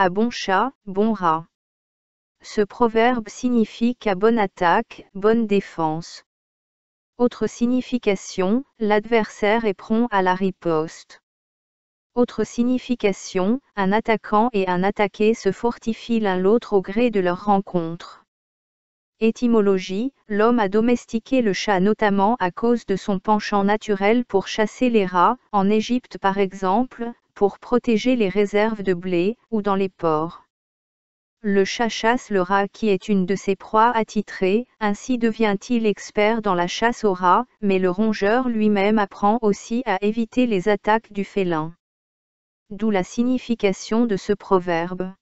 À bon chat, bon rat. Ce proverbe signifie qu'à bonne attaque, bonne défense. Autre signification, l'adversaire est prompt à la riposte. Autre signification, un attaquant et un attaqué se fortifient l'un l'autre au gré de leur rencontre. Étymologie, l'homme a domestiqué le chat notamment à cause de son penchant naturel pour chasser les rats, en Égypte par exemple, pour protéger les réserves de blé, ou dans les ports. Le chat chasse le rat qui est une de ses proies attitrées, ainsi devient-il expert dans la chasse au rat, mais le rongeur lui-même apprend aussi à éviter les attaques du félin. D'où la signification de ce proverbe.